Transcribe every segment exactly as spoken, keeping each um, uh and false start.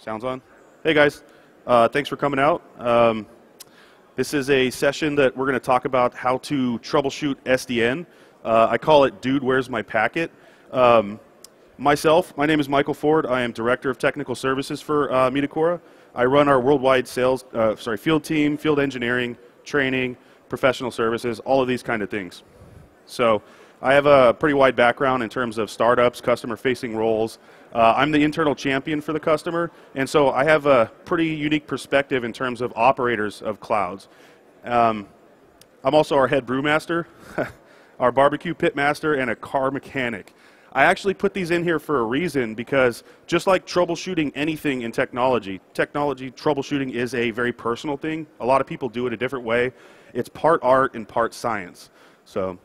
Sounds on? Hey guys, uh, thanks for coming out. Um, this is a session that we're going to talk about how to troubleshoot S D N. Uh, I call it Dude, Where's My Packet? Um, myself, my name is Michael Ford. I am Director of Technical Services for uh, Midokura. I run our worldwide sales, uh, sorry, field team, field engineering, training, professional services, all of these kind of things. So I have a pretty wide background in terms of startups, customer-facing roles. Uh, I'm the internal champion for the customer, and so I have a pretty unique perspective in terms of operators of clouds. Um, I'm also our head brewmaster, our barbecue pitmaster, and a car mechanic. I actually put these in here for a reason because just like troubleshooting anything in technology, technology troubleshooting is a very personal thing. A lot of people do it a different way. It's part art and part science. So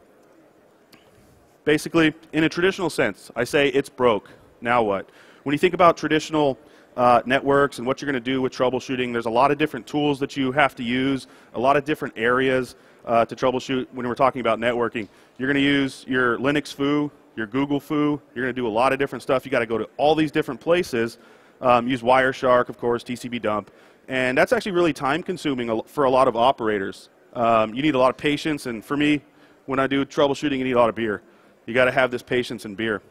basically, in a traditional sense, I say it's broke. Now what? When you think about traditional uh, networks and what you're going to do with troubleshooting, there's a lot of different tools that you have to use, a lot of different areas uh, to troubleshoot when we're talking about networking. You're going to use your Linux foo, your Google foo, you're going to do a lot of different stuff. You've got to go to all these different places, um, use Wireshark, of course, T C P dump, and that's actually really time-consuming for a lot of operators. Um, you need a lot of patience, and for me, when I do troubleshooting, you need a lot of beer. You got to have this patience and beer.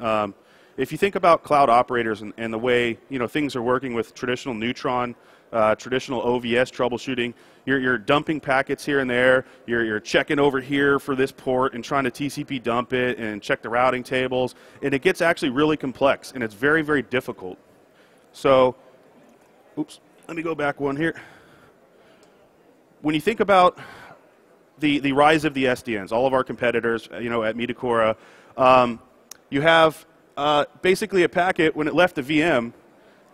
Um, If you think about cloud operators and, and the way, you know, things are working with traditional Neutron, uh, traditional O V S troubleshooting, you're, you're dumping packets here and there, you're, you're checking over here for this port and trying to T C P dump it and check the routing tables, and it gets actually really complex, and it's very, very difficult. So, oops, let me go back one here. When you think about the, the rise of the S D Ns, all of our competitors, you know, at Midokura, um, you have Uh, basically a packet, when it left the V M,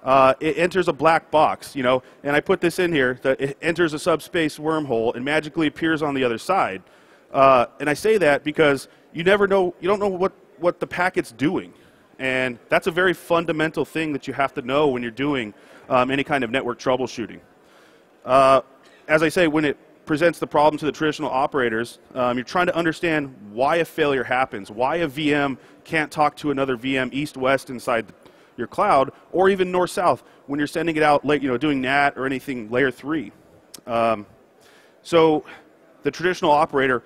uh, it enters a black box, you know, and I put this in here, that it enters a subspace wormhole and magically appears on the other side. Uh, and I say that because you never know, you don't know what, what the packet's doing. And that's a very fundamental thing that you have to know when you're doing um, any kind of network troubleshooting. Uh, as I say, when it presents the problem to the traditional operators, um, you're trying to understand why a failure happens, why a V M can't talk to another V M east-west inside the, your cloud, or even north-south when you're sending it out late, you know, doing NAT or anything layer three. Um, so the traditional operator,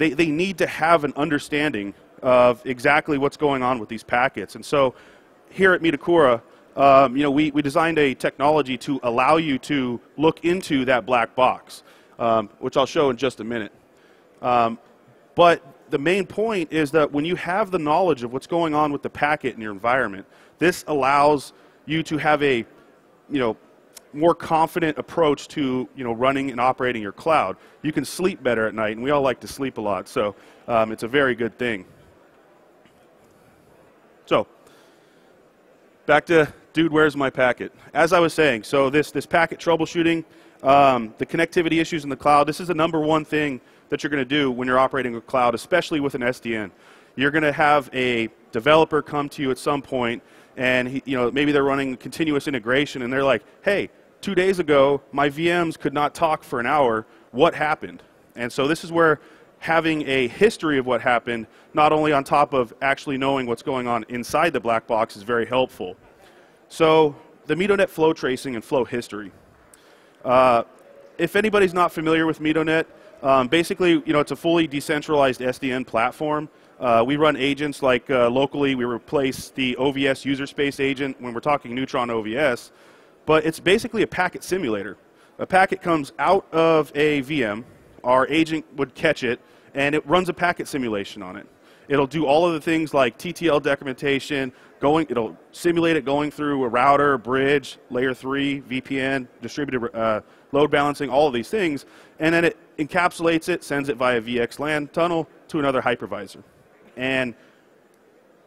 they, they need to have an understanding of exactly what's going on with these packets. And so here at Midokura, um, you know, we, we designed a technology to allow you to look into that black box. Um, which I'll show in just a minute. Um, but the main point is that when you have the knowledge of what's going on with the packet in your environment, this allows you to have a, you know, more confident approach to, you know, running and operating your cloud. You can sleep better at night, and we all like to sleep a lot, so um, it's a very good thing. So, back to dude, where's my packet? As I was saying, so this, this packet troubleshooting, Um, the connectivity issues in the cloud, this is the number one thing that you're going to do when you're operating a cloud, especially with an S D N. You're going to have a developer come to you at some point, and he, you know, maybe they're running continuous integration, and they're like, hey, two days ago, my V Ms could not talk for an hour. What happened? And so this is where having a history of what happened, not only on top of actually knowing what's going on inside the black box, is very helpful. So the MidoNet flow tracing and flow history. Uh, if anybody's not familiar with MidoNet, um, basically, you know, it's a fully decentralized S D N platform. Uh, we run agents like uh, locally, we replace the O V S user space agent when we're talking Neutron O V S, but it's basically a packet simulator. A packet comes out of a V M, our agent would catch it, and it runs a packet simulation on it. It'll do all of the things like T T L decrementation, going, it'll simulate it going through a router, bridge, layer three, V P N, distributed uh, load balancing, all of these things, and then it encapsulates it, sends it via V X LAN tunnel to another hypervisor. And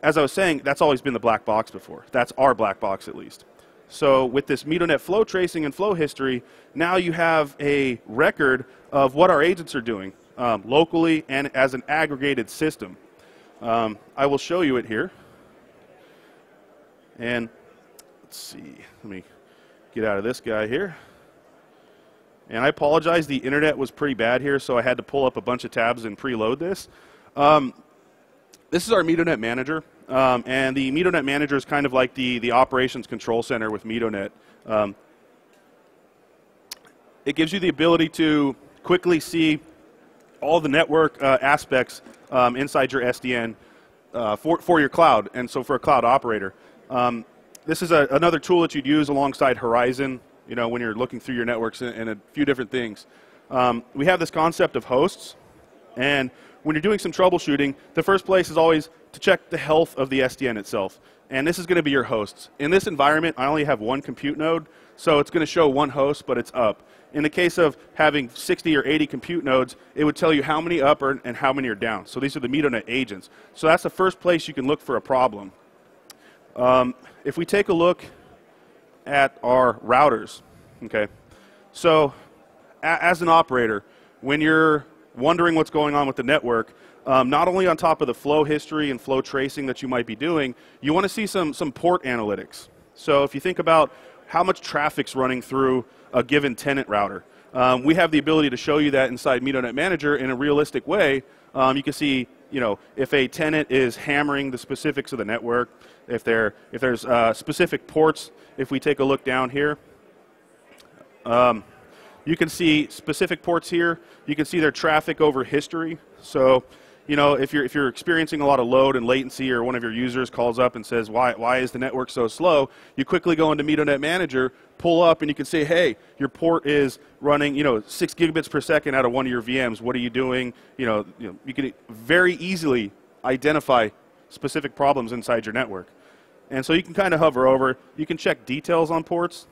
as I was saying, that's always been the black box before. That's our black box, at least. So with this MidoNet flow tracing and flow history, now you have a record of what our agents are doing um, locally and as an aggregated system. Um, I will show you it here, and let's see, let me get out of this guy here, and I apologize, the internet was pretty bad here, so I had to pull up a bunch of tabs and preload this. Um, this is our MidoNet manager. Um, and the MidoNet manager is kind of like the, the operations control center with MidoNet. Um, it gives you the ability to quickly see all the network uh, aspects um, inside your S D N uh, for, for your cloud, and so for a cloud operator. Um, this is a, another tool that you'd use alongside Horizon, you know, when you're looking through your networks and, and a few different things. Um, we have this concept of hosts, and when you're doing some troubleshooting, the first place is always to check the health of the S D N itself. And this is going to be your hosts. In this environment, I only have one compute node, so it's going to show one host, but it's up. In the case of having sixty or eighty compute nodes, it would tell you how many up are, and how many are down. So these are the MidoNet agents. So that's the first place you can look for a problem. Um, if we take a look at our routers, okay, so a as an operator, when you're wondering what's going on with the network, um, not only on top of the flow history and flow tracing that you might be doing, you want to see some, some port analytics. So if you think about how much traffic's running through a given tenant router, um, we have the ability to show you that inside MidoNet Manager in a realistic way. Um, you can see, you know, if a tenant is hammering the specifics of the network, if, they're, if there's uh, specific ports. If we take a look down here, um, you can see specific ports here. You can see their traffic over history. So, you know, if you're, if you're experiencing a lot of load and latency, or one of your users calls up and says, why, why is the network so slow, you quickly go into MidoNet Manager, pull up, and you can say, hey, your port is running, you know, six gigabits per second out of one of your V Ms. What are you doing? You know, you know, you can very easily identify specific problems inside your network. And so you can kind of hover over. You can check details on ports.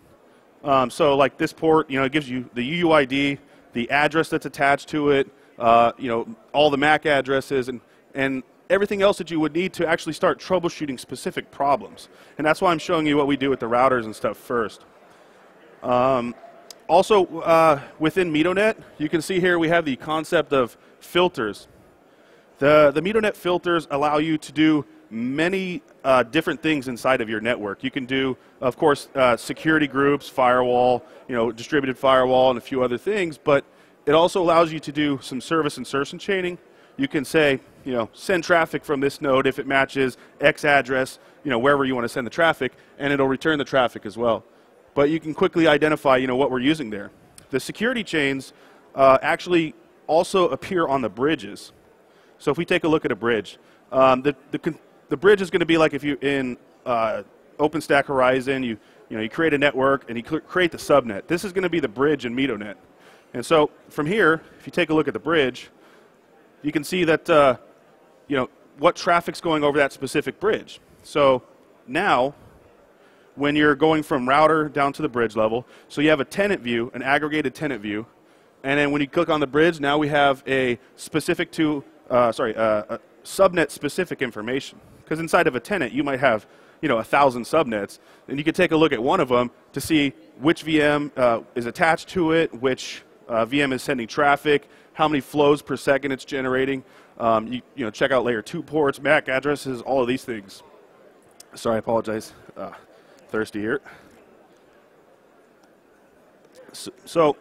Um, so like this port, you know, it gives you the U U I D, the address that's attached to it, uh, you know, all the M A C addresses, and, and everything else that you would need to actually start troubleshooting specific problems. And that's why I'm showing you what we do with the routers and stuff first. Um, also, uh, within MidoNet, you can see here we have the concept of filters. The, the MidoNet filters allow you to do many uh, different things inside of your network. You can do, of course, uh, security groups, firewall, you know, distributed firewall, and a few other things, but it also allows you to do some service insertion chaining. You can say, you know, send traffic from this node if it matches X address, you know, wherever you want to send the traffic, and it'll return the traffic as well. But you can quickly identify, you know, what we're using there. The security chains uh, actually also appear on the bridges. So if we take a look at a bridge, um, the, the con The bridge is going to be like if you in uh, OpenStack Horizon, you you know you create a network and you create the subnet. This is going to be the bridge in MidoNet. And so from here, if you take a look at the bridge, you can see that uh, you know what traffic's going over that specific bridge. So now, when you're going from router down to the bridge level, so you have a tenant view, an aggregated tenant view, and then when you click on the bridge, now we have a specific to uh, sorry uh, a subnet specific information. Because inside of a tenant, you might have, you know, a thousand subnets, and you can take a look at one of them to see which V M uh, is attached to it, which uh, V M is sending traffic, how many flows per second it's generating. Um, you, you know, check out layer two ports, M A C addresses, all of these things. Sorry, I apologize. Uh, thirsty here. So, so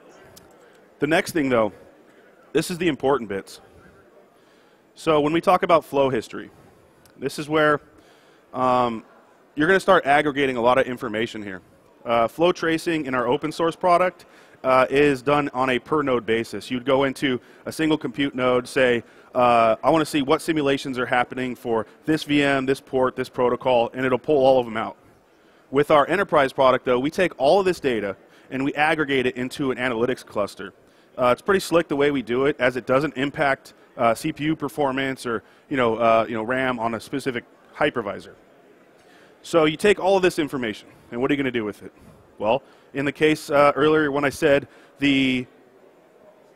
the next thing, though, this is the important bits. So when we talk about flow history, this is where um, you're going to start aggregating a lot of information here. Uh, flow tracing in our open source product uh, is done on a per node basis. You'd go into a single compute node, say, uh, I want to see what simulations are happening for this V M, this port, this protocol, and it'll pull all of them out. With our enterprise product, though, we take all of this data and we aggregate it into an analytics cluster. Uh, it's pretty slick the way we do it, as it doesn't impact Uh, C P U performance or you know, uh, you know, RAM on a specific hypervisor. So you take all of this information, and what are you going to do with it? Well, in the case uh, earlier when I said the,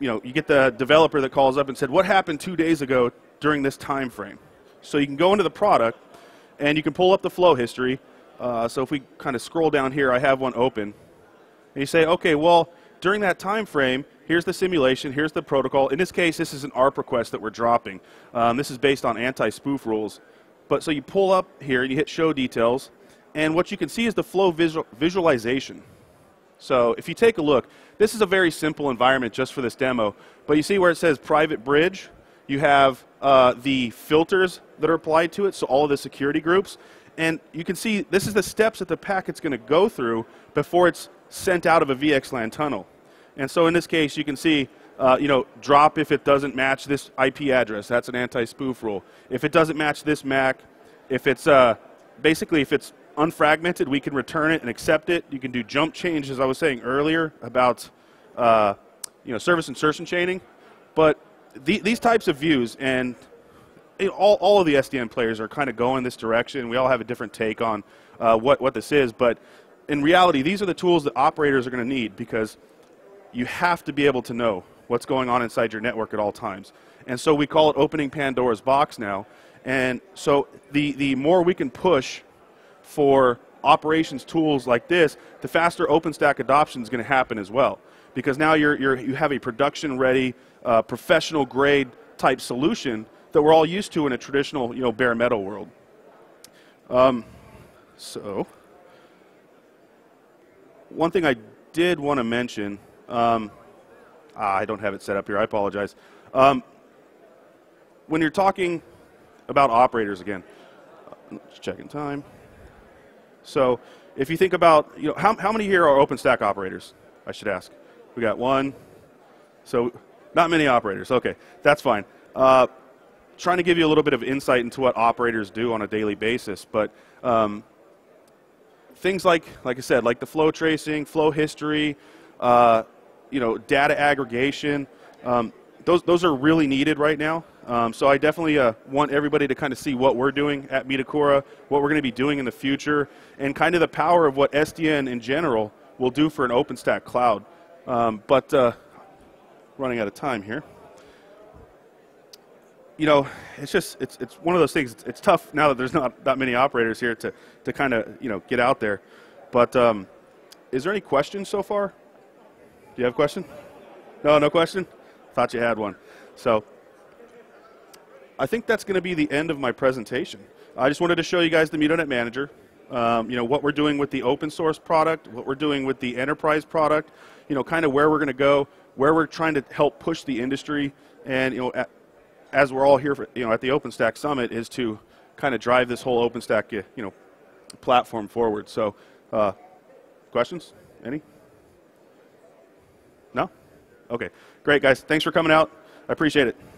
you know, you get the developer that calls up and said, what happened two days ago during this time frame? So you can go into the product, and you can pull up the flow history. Uh, so if we kind of scroll down here, I have one open. And you say, okay, well, during that time frame, here's the simulation, here's the protocol. In this case, this is an A R P request that we're dropping. Um, this is based on anti-spoof rules. But so you pull up here, you hit show details, and what you can see is the flow visual visualization. So if you take a look, this is a very simple environment just for this demo, but you see where it says private bridge, You have uh, the filters that are applied to it, so all of the security groups. And you can see this is the steps that the packet's going to go through before it's sent out of a V X LAN tunnel. And so in this case, you can see, uh, you know, drop if it doesn't match this I P address. That's an anti-spoof rule. If it doesn't match this M A C, if it's uh, basically if it's unfragmented, we can return it and accept it. You can do jump change, as I was saying earlier about, uh, you know, service insertion chaining. But the, these types of views and it, all, all of the S D N players are kind of going this direction. We all have a different take on uh, what, what this is. But in reality, these are the tools that operators are going to need, because you have to be able to know what's going on inside your network at all times. And so we call it opening Pandora's box now. And so the, the more we can push for operations tools like this, the faster OpenStack adoption is going to happen as well. Because now you're, you're, you have a production-ready, uh, professional-grade type solution that we're all used to in a traditional, you know, bare metal world. Um, so, one thing I did want to mention, um, ah, I don't have it set up here, I apologize. Um, when you're talking about operators again, let's check in time. So, if you think about, you know, how, how many here are OpenStack operators, I should ask? We got one, so not many operators. Okay, that's fine. Uh, trying to give you a little bit of insight into what operators do on a daily basis, but um, things like, like I said, like the flow tracing, flow history, uh, you know, data aggregation. Um, those those are really needed right now. Um, so I definitely uh, want everybody to kind of see what we're doing at Midokura, what we're going to be doing in the future, and kind of the power of what S D N in general will do for an OpenStack cloud. Um, but uh, running out of time here. You know, it's just it's it's one of those things. It's, it's tough now that there's not that many operators here to to kind of, you know, get out there. But um, is there any questions so far? Do you have a question? No, no question. Thought you had one. So I think that's going to be the end of my presentation. I just wanted to show you guys the MidoNet Manager. Um, you know, what we're doing with the open source product, what we're doing with the enterprise product, you know, kind of where we're going to go, where we're trying to help push the industry, and, you know, at, as we're all here for, you know, at the OpenStack Summit, is to kind of drive this whole OpenStack, you know, platform forward. So, uh, questions? Any? No? Okay. Great, guys. Thanks for coming out. I appreciate it.